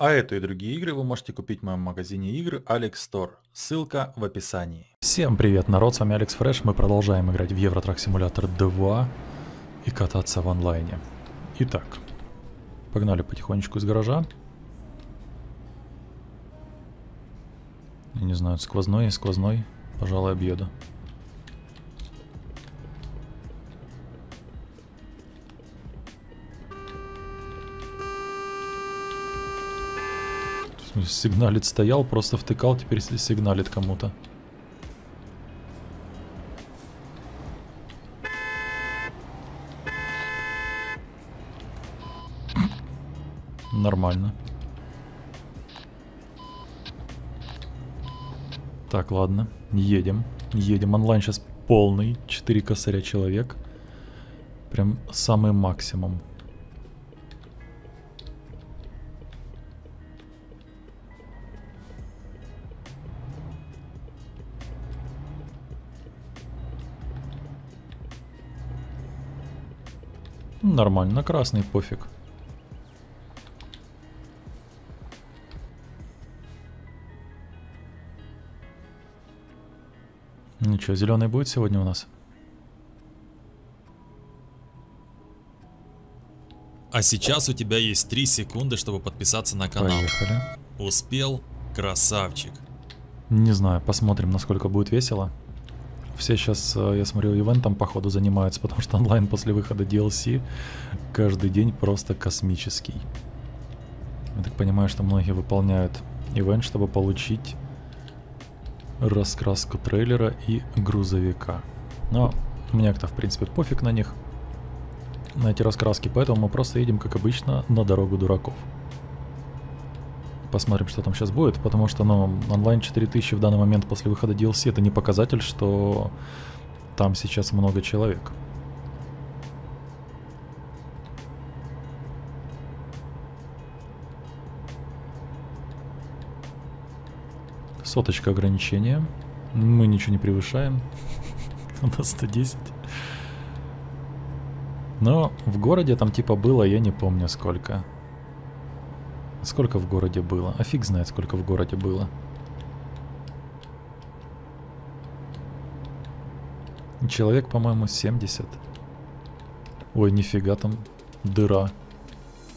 А эту и другие игры вы можете купить в моем магазине игр Alex Store. Ссылка в описании. Всем привет, народ, с вами Алекс Фреш. Мы продолжаем играть в Евротрак-симулятор 2 и кататься в онлайне. Итак, погнали потихонечку из гаража. Я не знаю, сквозной, пожалуй, объеду. Сигналит стоял, просто втыкал, теперь сигналит кому-то. Нормально. Так, ладно, едем. Едем, онлайн сейчас полный, 4 косаря человек. Прям самый максимум. Нормально, красный, пофиг. Ничего, зеленый будет сегодня у нас. А сейчас у тебя есть 3 секунды, чтобы подписаться на канал. Поехали. Успел? Красавчик. Не знаю, посмотрим, насколько будет весело. Все сейчас, я смотрю, ивентом походу занимаются, потому что онлайн после выхода DLC каждый день просто космический. Я так понимаю, что многие выполняют ивент, чтобы получить раскраску трейлера и грузовика. Но мне-то в принципе пофиг на них, на эти раскраски, поэтому мы просто едем, как обычно, на Дорогу Дураков. Посмотрим, что там сейчас будет, потому что, ну, онлайн 4000 в данный момент после выхода DLC — это не показатель, что там сейчас много человек. Соточка ограничения. Мы ничего не превышаем. У нас 110. Но в городе там типа было, я не помню сколько. Сколько в городе было? А фиг знает, сколько в городе было. Человек, по-моему, 70. Ой, нифига, там дыра.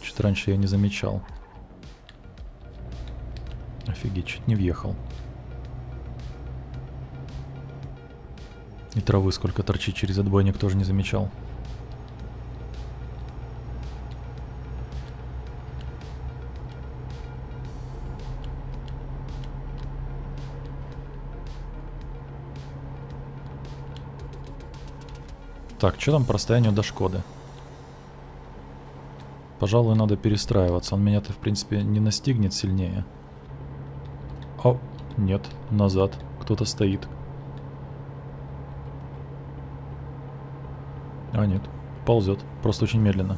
Чуть раньше я не замечал. Офигеть, чуть не въехал. И травы сколько торчит через отбойник, тоже не замечал. Так, что там по расстоянию до Шкоды? Пожалуй, надо перестраиваться. Он меня-то, в принципе, не настигнет сильнее. О, нет, назад. Кто-то стоит. А, нет, ползет. Просто очень медленно.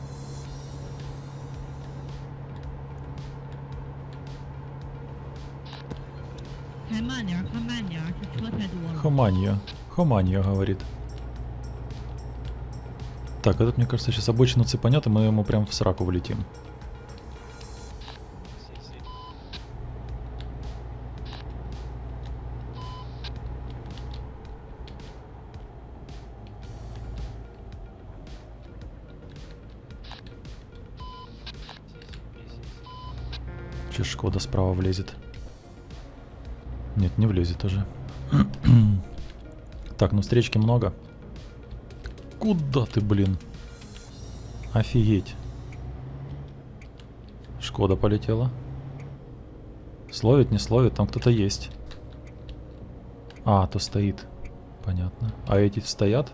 Хуманья, говорит. Так, этот, мне кажется, сейчас обочину цепанет, и мы ему прям в сраку влетим. Че, Шкода справа влезет? Нет, не влезет уже. Так, ну встречки много. Куда ты, блин? Офигеть. Шкода полетела. Словит, не словит, там кто-то есть. А, то стоит. Понятно. А эти стоят?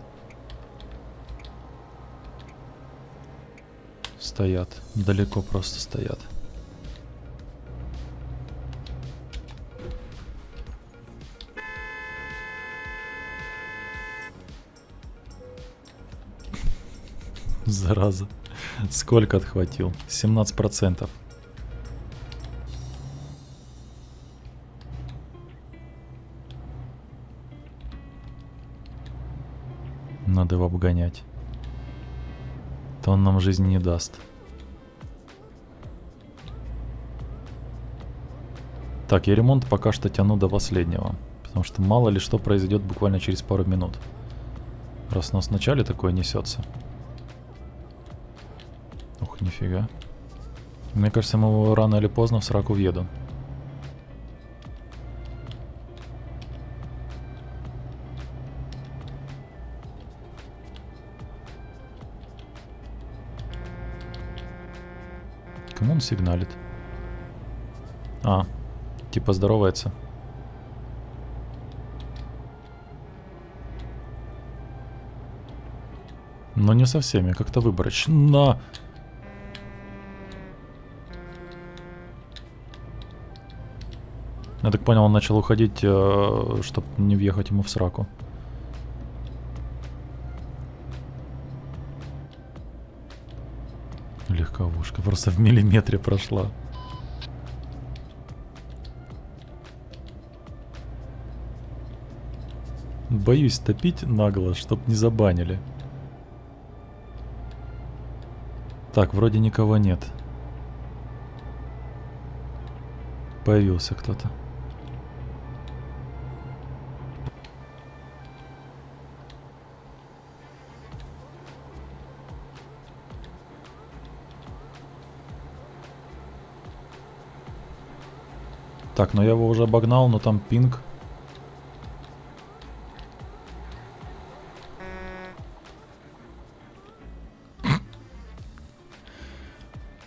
Стоят. Далеко просто стоят. Зараза. Сколько отхватил? 17%. Надо его обгонять. То он нам жизни не даст. Так, я ремонт пока что тяну до последнего, потому что мало ли что произойдет буквально через пару минут. Раз у нас вначале такое несется. Ух, нифига. Мне кажется, я рано или поздно в сраку въеду. Кому он сигналит? А, типа здоровается. Но не со всеми, как-то выборочно. Я так понял, он начал уходить, чтобы не въехать ему в сраку. Легковушка просто в миллиметре прошла. Боюсь топить нагло, чтоб не забанили. Так, вроде никого нет. Появился кто-то. Так, но я его уже обогнал, но там пинг.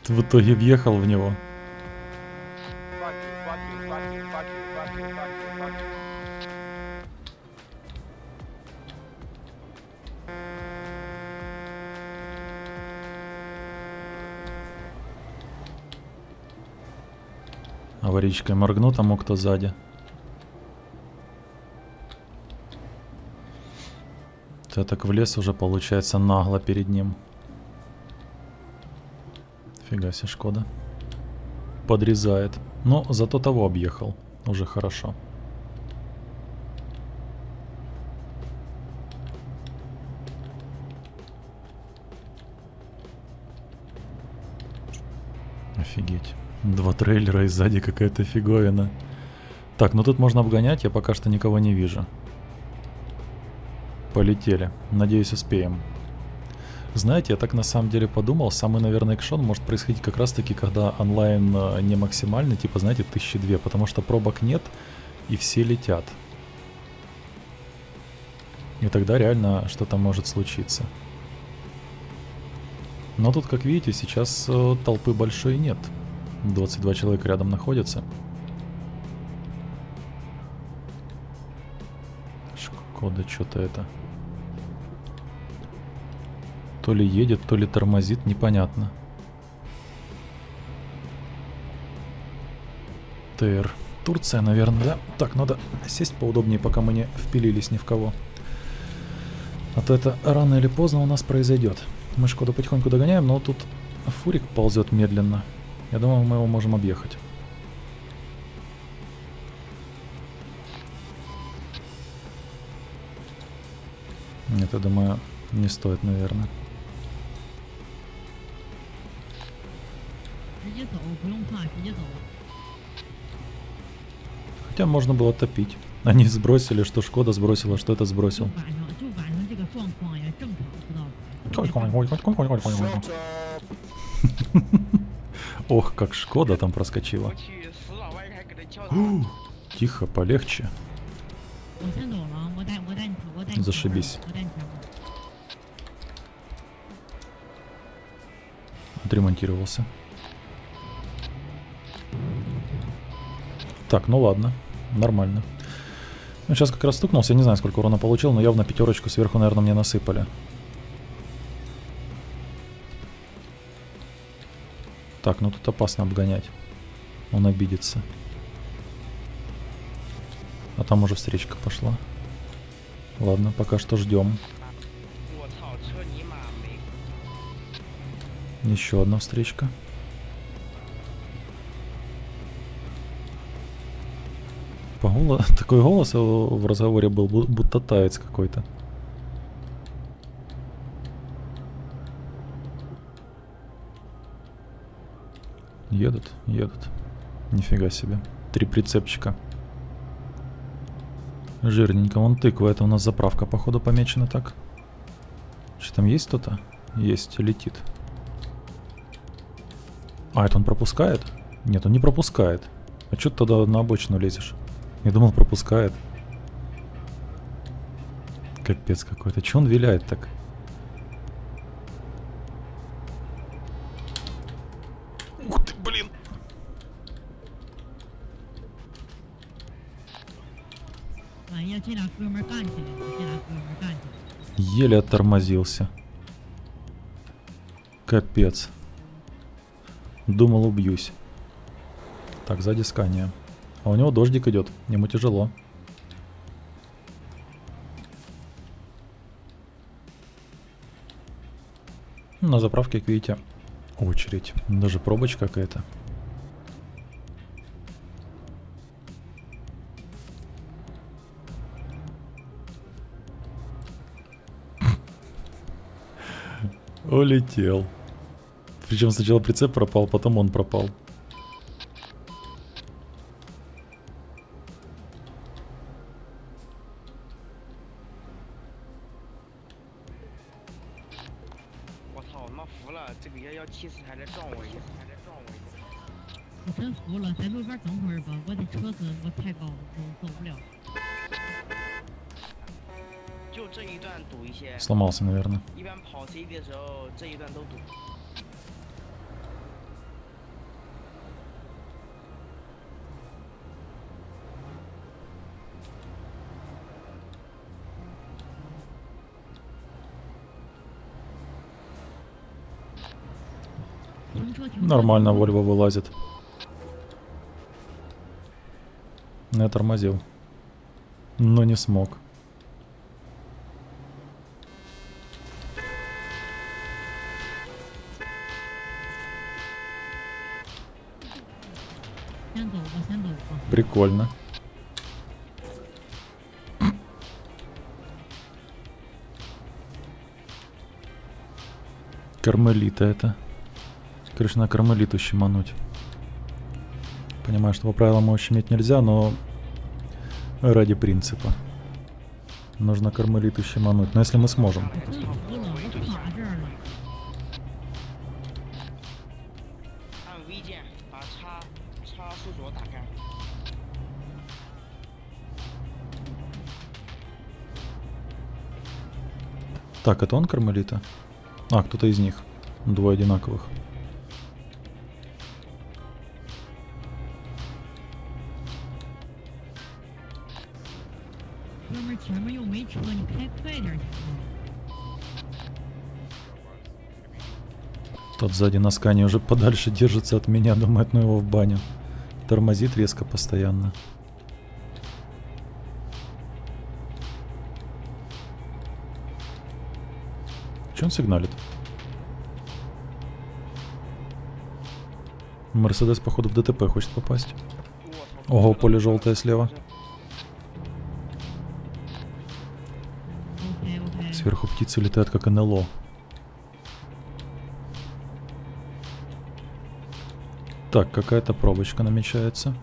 В итоге въехал в него. Аварийкой моргну тому, кто сзади. Я так влез уже, получается, нагло перед ним. Фига себе, Шкода. Подрезает. Но зато того объехал. Уже хорошо. Офигеть. Два трейлера и сзади какая-то фиговина. Так, ну тут можно обгонять. Я пока что никого не вижу. Полетели. Надеюсь, успеем. Знаете, я так на самом деле подумал, самый, наверное, экшон может происходить как раз-таки, когда онлайн не максимальный, типа, знаете, 1002, потому что пробок нет, и все летят. И тогда реально что-то может случиться. Но тут, как видите, сейчас толпы большой нет. 22 человека рядом находятся. Шкода, что-то это... То ли едет, то ли тормозит, непонятно. ТР. Турция, наверное, да? Так, надо сесть поудобнее, пока мы не впилились ни в кого. А то это рано или поздно у нас произойдет. Мы Шкоду потихоньку догоняем, но тут фурик ползет медленно. Я думаю, мы его можем объехать. Нет, я думаю, не стоит, наверное. Хотя можно было топить. Они сбросили, что Шкода сбросила, что это сбросил. Ох, как Шкода там проскочила. Тихо, полегче. Зашибись. Отремонтировался. Так, ну ладно, нормально. Ну, сейчас как раз стукнулся, я не знаю, сколько урона получил, но явно пятерочку сверху, наверное, мне насыпали. Так, ну тут опасно обгонять. Он обидится. А там уже встречка пошла. Ладно, пока что ждем. Еще одна встречка. Такой голос в разговоре был, будто таец какой-то. Едут, едут. Нифига себе. 3 прицепчика. Жирненько. Вон тыква. Это у нас заправка, походу, помечена так. Что там есть кто-то? Есть, летит. А, это он пропускает? Нет, он не пропускает. А что ты тогда на обочину лезешь? Я думал, пропускает. Капец какой-то. Че он виляет так? Ух ты, блин. Еле оттормозился. Капец. Думал, убьюсь. Так, сзади скания. А у него дождик идет. Ему тяжело. На заправке, как видите, очередь. Даже пробочка какая-то. Улетел. Причем сначала прицеп пропал, потом он пропал. Сломался, наверное. Нормально, Вольво вылазит. Я тормозил, но не смог. Прикольно. Кармелита это. Короче, на кармелиту щемануть. Понимаю, что по правилам ущемить нельзя, но ради принципа. Нужно кармелиту щемануть. Но если мы сможем. Так, это он кармелита? А, кто-то из них. Двое одинаковых. Тот сзади на скане уже подальше держится от меня, думает, ну его в баню. Тормозит резко постоянно. Че он сигналит? Мерседес, походу, в ДТП хочет попасть. Ого, поле желтое слева. Сверху птицы летают, как НЛО. Так, какая-то пробочка намечается.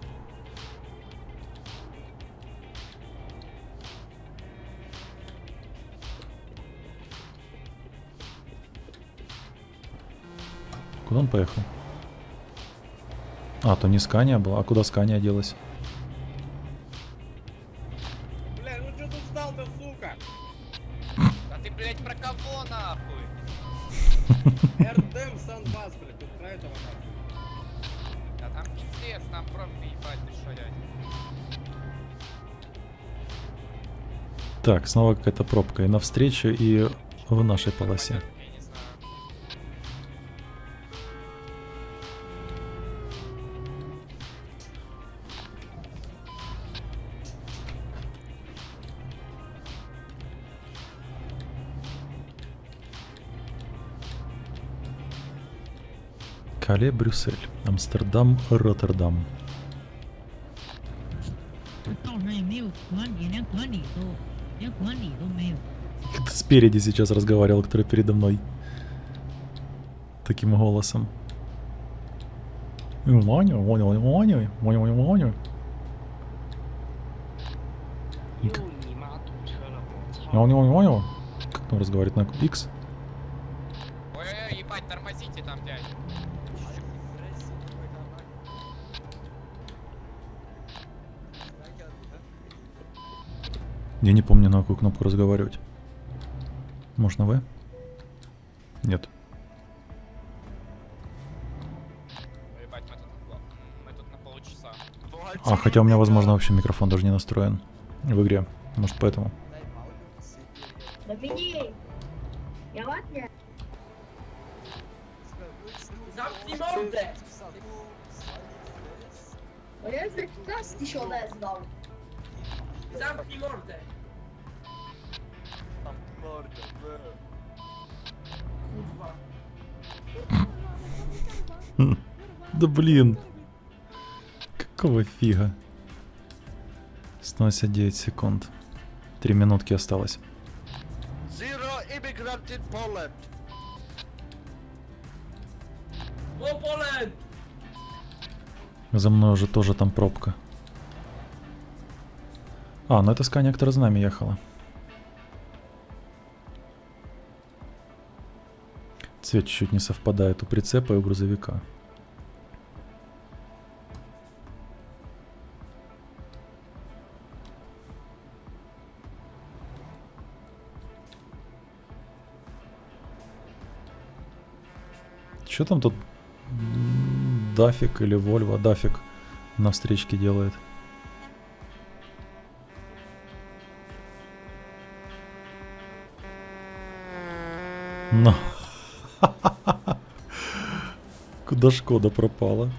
Куда он поехал? А, то не скания была. А куда скания делась? Бля, ну что ты встал-то, сука? А ты, блядь, про кого нахуй? РТМ Сан-Бас, блядь, тут про этого нахуй. Да там пиздец, нам пробки ебать, ты шо, дядь? Так, снова какая-то пробка. И навстречу, и в нашей полосе. Кале, Брюссель, Амстердам, Роттердам. Кто-то спереди сейчас разговаривал, который передо мной. Таким голосом. А он его не понял? Как он разговаривает на Купикс? Ой-ой-ой, ебать, тормозите там, дядь. Я не помню, на какую кнопку разговаривать. Может, на В? Нет. А, хотя у меня, возможно, вообще микрофон даже не настроен в игре. Может, поэтому. Да блин. Какого фига? 109 секунд. 3 минутки осталось. За мной уже тоже там пробка. А, ну это СК некоторые за нами ехала. Цвет чуть-чуть не совпадает у прицепа и у грузовика. Что там тут Дафик или Вольво? Дафик на встречке делает. Но. Куда Шкода пропала?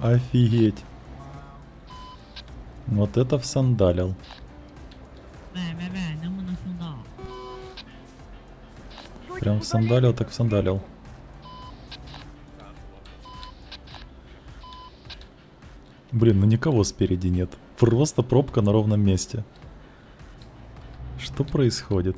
Офигеть. Вот это всандалил. Прям всандалил, так всандалил. Блин, ну никого спереди нет. Просто пробка на ровном месте. Что происходит?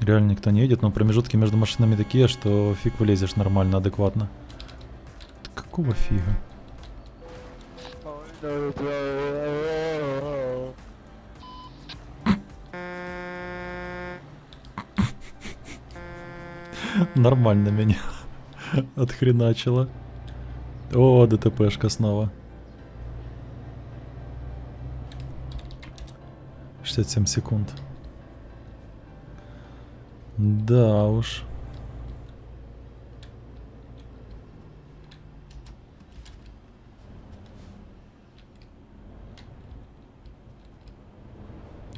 Реально никто не едет, но промежутки между машинами такие, что фиг вылезешь нормально, адекватно. Какого фига? Нормально меня отхреначило. О, ДТПшка снова. 67 секунд. Да уж.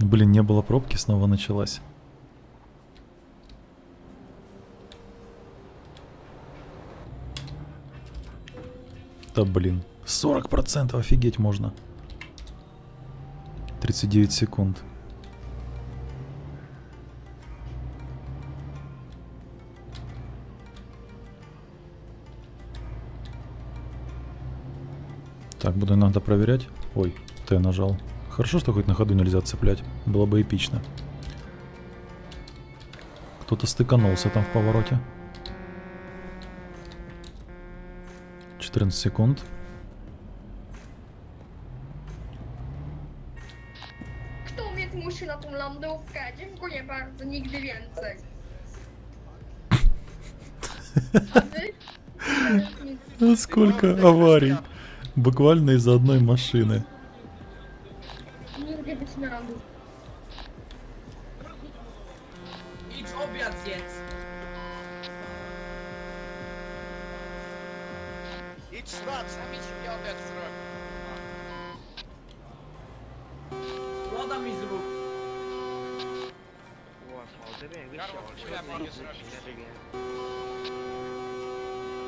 Блин, не было пробки, снова началась. Да блин, 40%, офигеть можно. 39 секунд. Так, буду иногда проверять. Ой, Т нажал. Хорошо, что хоть на ходу нельзя цеплять. Было бы эпично. Кто-то стыканулся там в повороте. 14 секунд. Кто умеет мужчин на том ландовка? Девку не парится, нигде венцы. А сколько аварий? Буквально из-за одной машины.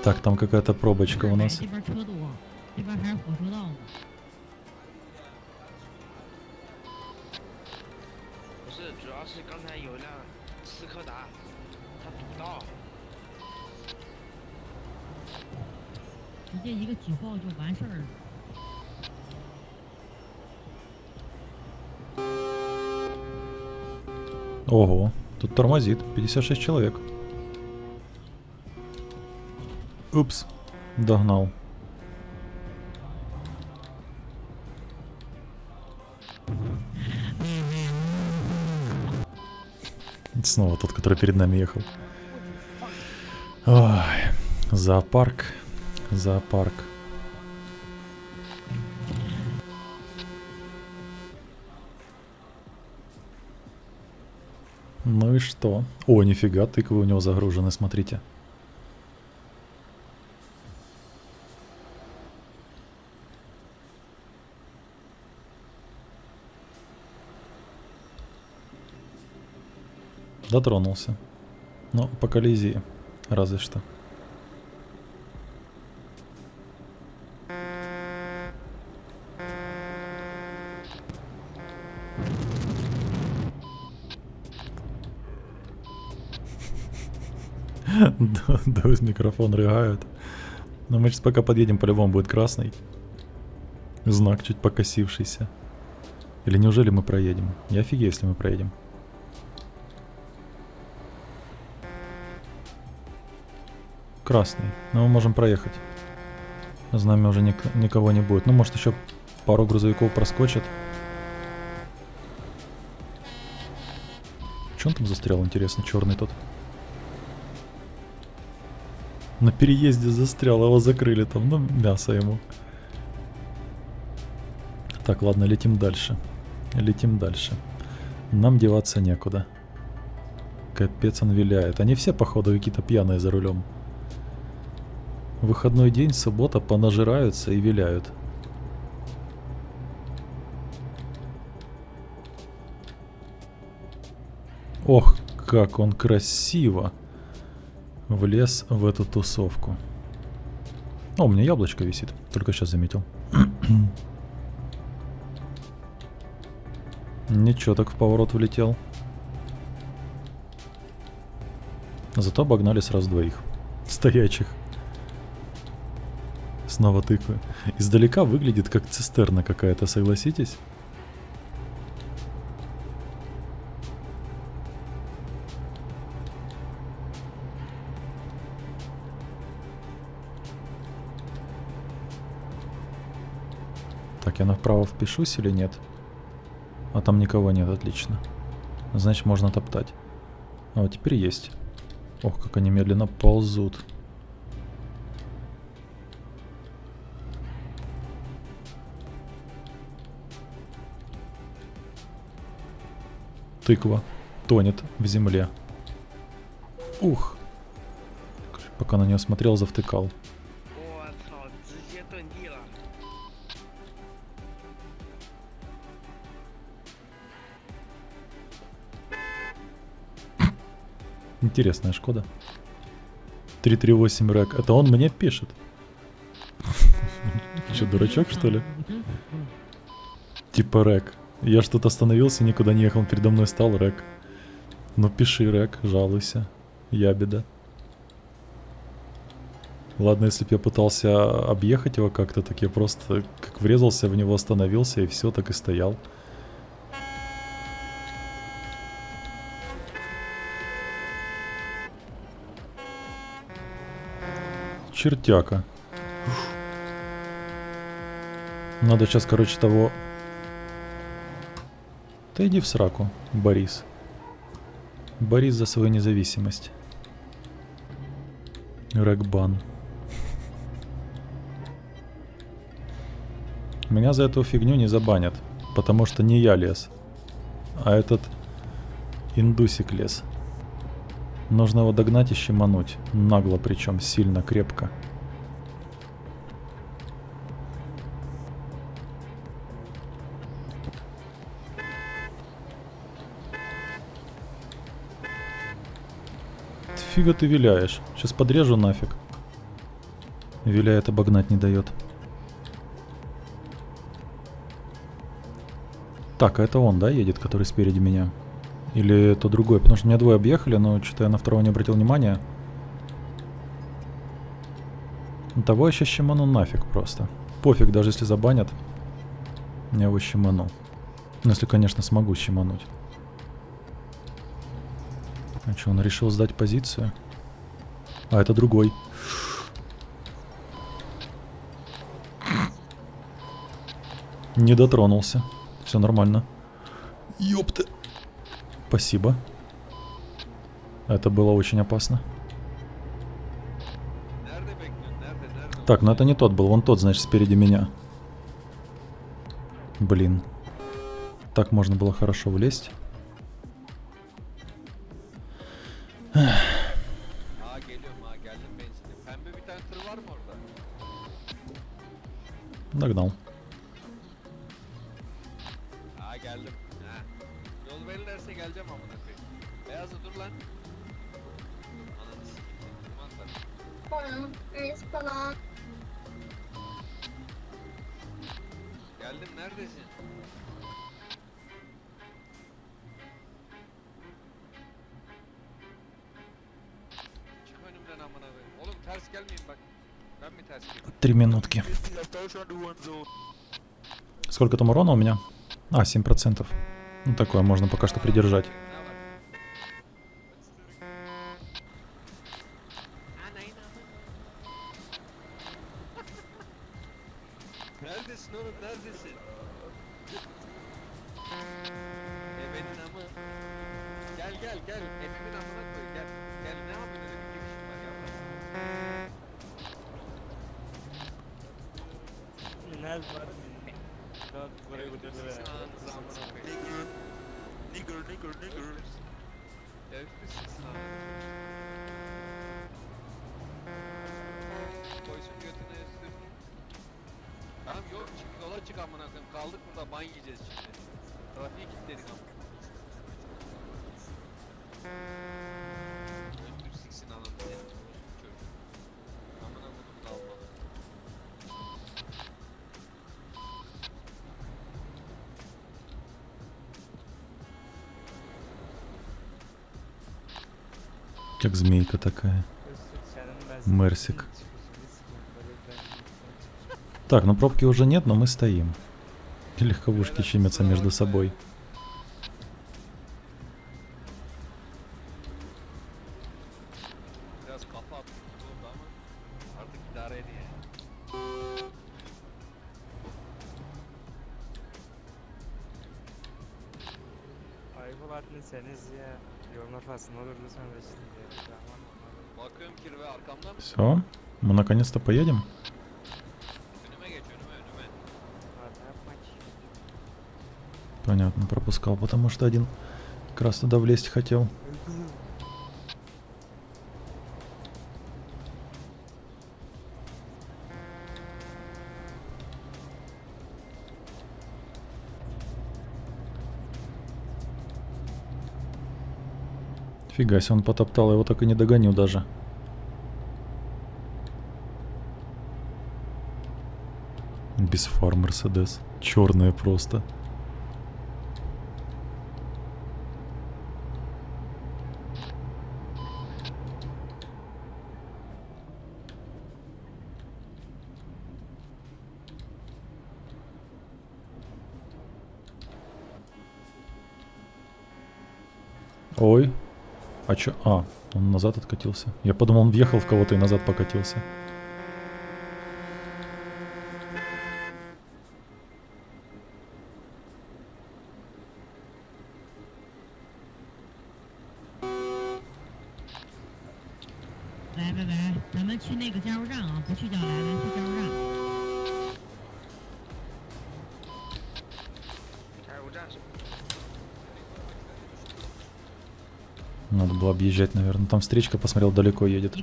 Так, там какая-то пробочка у нас. Ого, тут тормозит. 56 человек. Упс, догнал. Снова тот, который перед нами ехал. Ой, зоопарк. Зоопарк. Ну и что? О, нифига, тыквы у него загружены, смотрите. Дотронулся. Но по коллизии разве что. Дождь, микрофон рыгают. Но мы сейчас пока подъедем, по-любому будет красный. Знак чуть покосившийся. Или неужели мы проедем? Я офигею, если мы проедем. Красный, но мы можем проехать. За нами уже никого не будет. Ну, может, еще пару грузовиков проскочит. Че он там застрял, интересно, черный тот? На переезде застрял, его закрыли там, ну, мясо ему. Так, ладно, летим дальше. Летим дальше. Нам деваться некуда. Капец, он виляет. Они все, походу, какие-то пьяные за рулем. Выходной день, суббота, понажираются и виляют. Ох, как он красиво влез в эту тусовку. О, у меня яблочко висит, только сейчас заметил. Ничего, так в поворот влетел. Зато обогнали сразу двоих стоячих. Снова тыквы. Издалека выглядит как цистерна какая-то, согласитесь? Так, я направо впишусь или нет? А там никого нет, отлично. Значит, можно топтать. А вот теперь есть. Ох, как они медленно ползут. Тыква тонет в земле. Ух! Пока на нее смотрел, завтыкал. Интересная Шкода. 338 рэк. Это он мне пишет. Че, дурачок, что ли? Типа рэк. Я что-то остановился, никуда не ехал, передо мной стал рэк. Ну пиши, рэк, жалуйся, ябеда. Ладно, если бы я пытался объехать его как-то, так я просто как врезался в него, остановился и все, так и стоял. Чертяка. Надо сейчас, короче, того... Ты иди в сраку, Борис. Борис за свою независимость. Рэгбан. Меня за эту фигню не забанят, потому что не я лез, а этот индусик лез. Нужно его догнать и щемануть. Нагло, причем сильно, крепко. Фига ты виляешь. Сейчас подрежу нафиг. Виляет, обогнать не дает. Так, а это он, да, едет, который спереди меня? Или это другой? Потому что меня двое объехали, но что-то я на второго не обратил внимания. Того я сейчас щеману нафиг просто. Пофиг, даже если забанят, я его щеману. Ну, если, конечно, смогу щемануть. А что, он решил сдать позицию? А, это другой. Не дотронулся. Все нормально. Ёпта. Спасибо. Это было очень опасно. Так, но это не тот был. Вон тот, значит, спереди меня. Блин. Так можно было хорошо влезть. Догнал. Три минутки. Сколько там урона у меня? А, 7%. Ну такое можно пока что придержать. Как змейка такая. Мерсик. Так, ну пробки уже нет, но мы стоим. И легковушки щемятся между собой. Все, мы наконец-то поедем. Понятно, пропускал, потому что один как раз туда влезть хотел. Фига себе, он потоптал, его так и не догоню даже. Без фар Мерседес. Черная просто. Ой. А чё? А, он назад откатился. Я подумал, он въехал в кого-то и назад покатился. Надо было объезжать, наверное. Там встречка, посмотрел, далеко едет.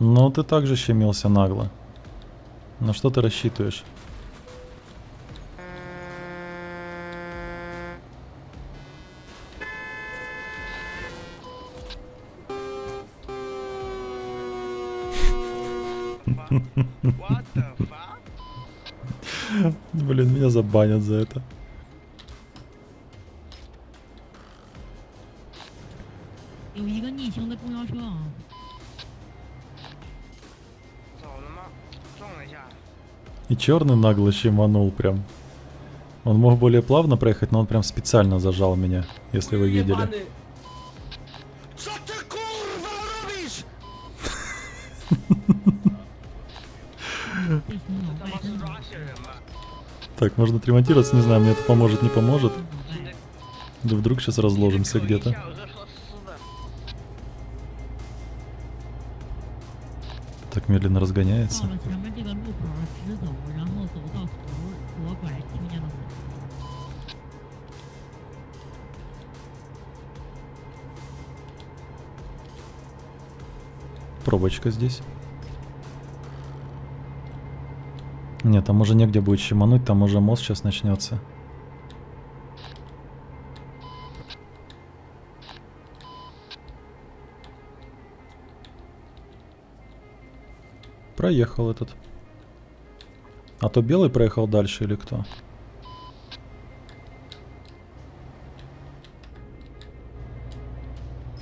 Но ты также щемился нагло. На что ты рассчитываешь? Блин, меня забанят за это. 有一个逆行的公交车啊！走了吗？撞了一下。И черный нагло щеманул прям. Он мог более плавно проехать, но он прям специально зажал меня, если вы видели. Что ты, курва, робишь? Так, можно отремонтироваться, не знаю, мне это поможет, не поможет. Да вдруг сейчас разложимся где-то. Так медленно разгоняется. Пробочка здесь. Нет, там уже негде будет щемануть, там уже мост сейчас начнется. Проехал этот. А то белый проехал дальше или кто?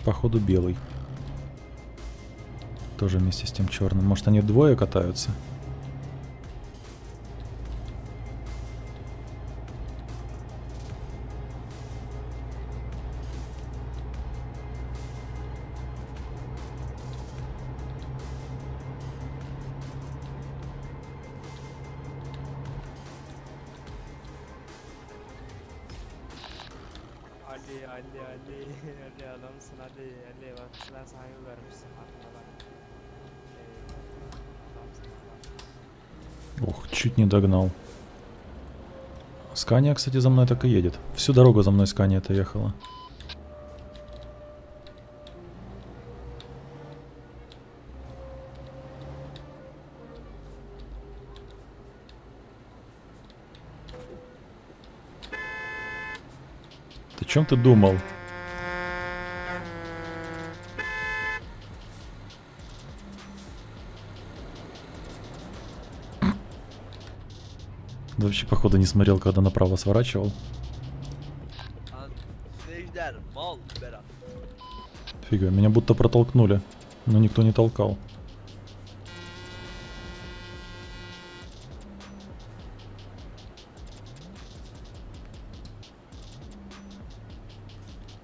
Походу белый. Тоже вместе с тем черным. Может, они вдвое катаются? Ох, чуть не догнал. Скания, кстати, за мной так и едет. Всю дорогу за мной Скания-то ехала. Ты о чем ты думал? Вообще, походу, не смотрел, когда направо сворачивал. Фига, меня будто протолкнули, но никто не толкал.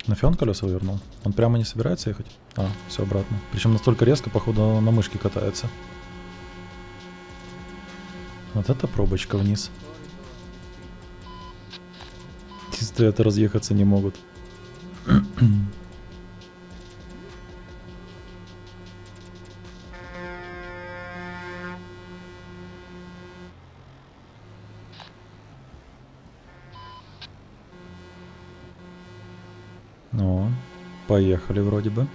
Нафиг он колеса вывернул? Он прямо не собирается ехать? А, все обратно. Причем настолько резко, походу, на мышке катается. Вот это пробочка вниз. Чисто это разъехаться не могут. О, поехали вроде бы.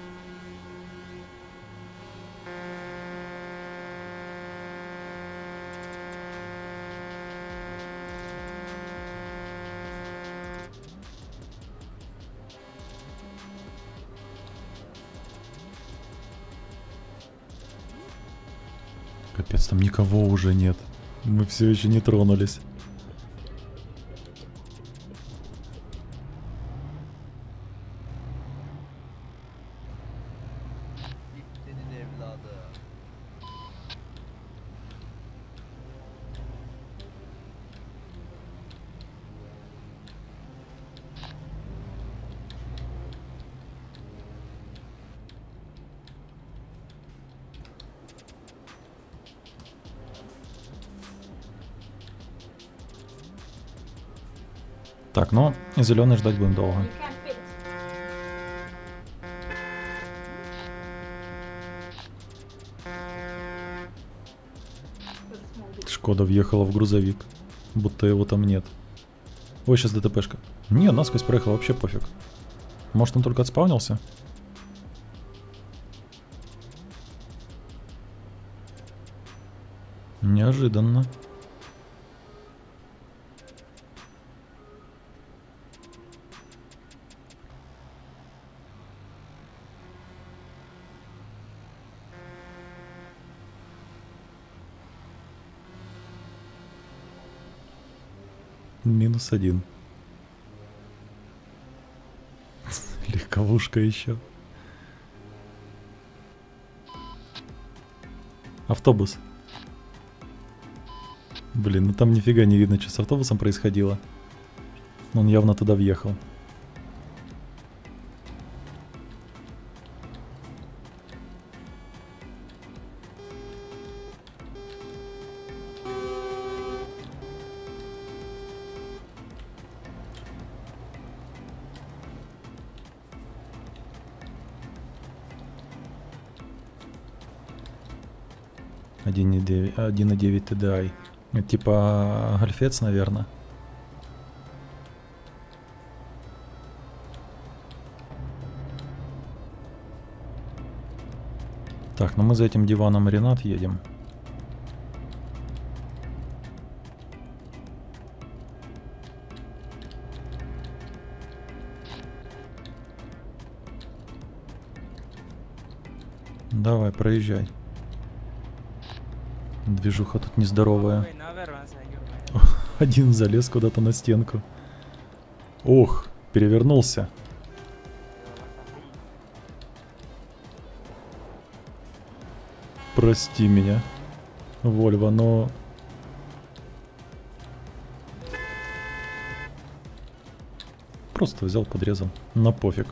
Капец, там никого уже нет. Мы все еще не тронулись. Так, но зеленый ждать будем долго. Шкода въехала в грузовик, будто его там нет. Ой, сейчас ДТПшка. Не, насквозь проехала, вообще пофиг. Может, он только отспавнился? Неожиданно. Минус один. Легковушка еще. автобус. Блин, ну там нифига не видно, что с автобусом происходило. Но он явно туда въехал.1.9 TDI. Это типа гольфец, наверное. Так, ну мы за этим диваном Ренат едем. Давай, проезжай. Движуха тут нездоровая. Один залез куда-то на стенку. Ох, перевернулся. Прости меня, Вольво, но... Просто взял, подрезал. На пофиг.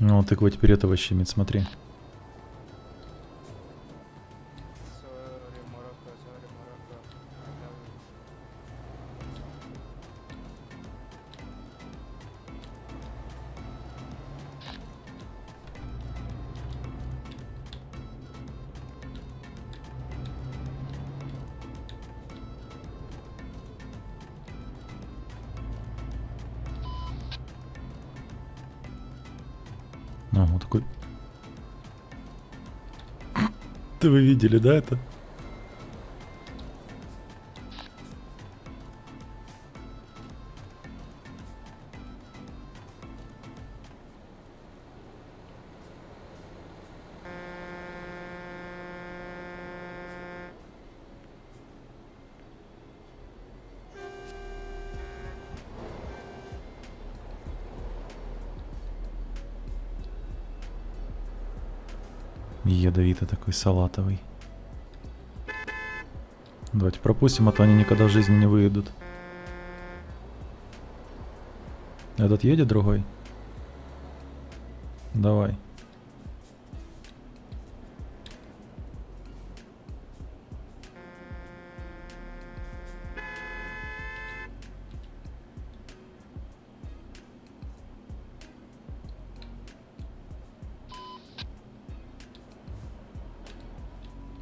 Ну, тыква теперь этого щемит, смотри. Вы видели, да, это? Ядовито такой, салатовый. Давайте пропустим, а то они никогда в жизни не выйдут. Этот едет другой? Давай.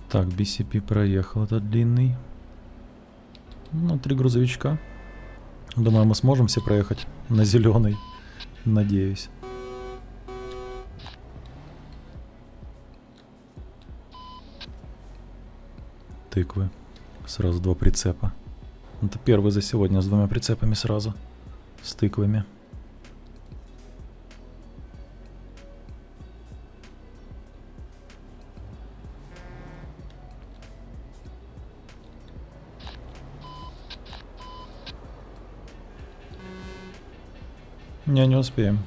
Так, BCP проехал этот длинный. Ну, 3 грузовичка. Думаю, мы сможем все проехать на зеленый. Надеюсь. Тыквы. Сразу 2 прицепа. Это первый за сегодня с 2 прицепами сразу. С тыквами. Не успеем.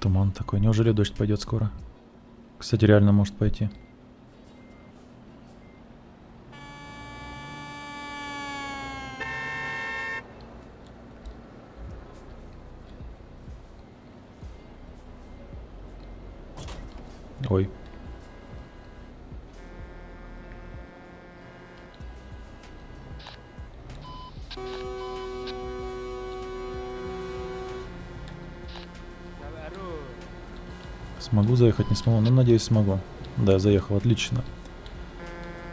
Туман такой. Неужели дождь пойдет скоро? Кстати, реально может пойти. Ой. Смогу заехать, не смогу, но надеюсь, смогу. Да, я заехал, отлично.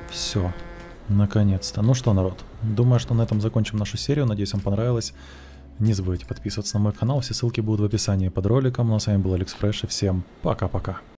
Все, наконец-то. Ну что, народ, думаю, что на этом закончим нашу серию. Надеюсь, вам понравилось. Не забывайте подписываться на мой канал, все ссылки будут в описании под роликом. Ну а с вами был Алекс Фреш, и всем пока-пока.